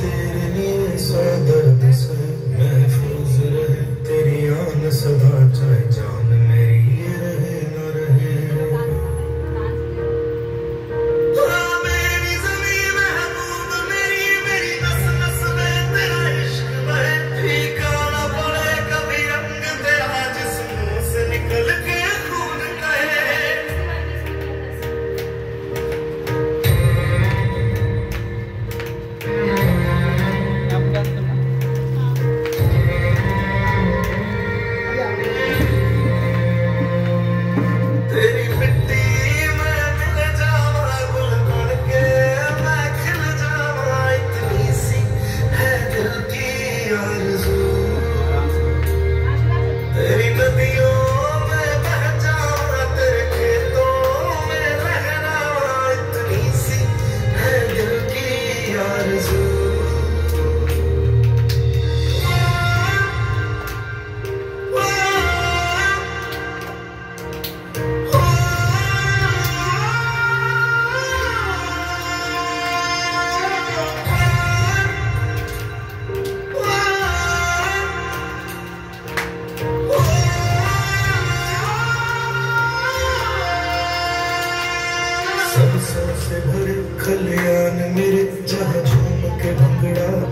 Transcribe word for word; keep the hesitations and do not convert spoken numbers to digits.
तेरे लिए सौ दर्द से महफूज रहे, तेरी आन सदा चाहे जान मेरी ये रहे न रहे। मेरी ज़मीं महबूब मेरी मेरी नस नस में तेरा इश्क बहे, ठिकाना पड़े कभी रंग तेरा जिस्म से निकल के खून कहे। सबसे भरे खलियान मेरे जहाँ झूम के भंगड़ा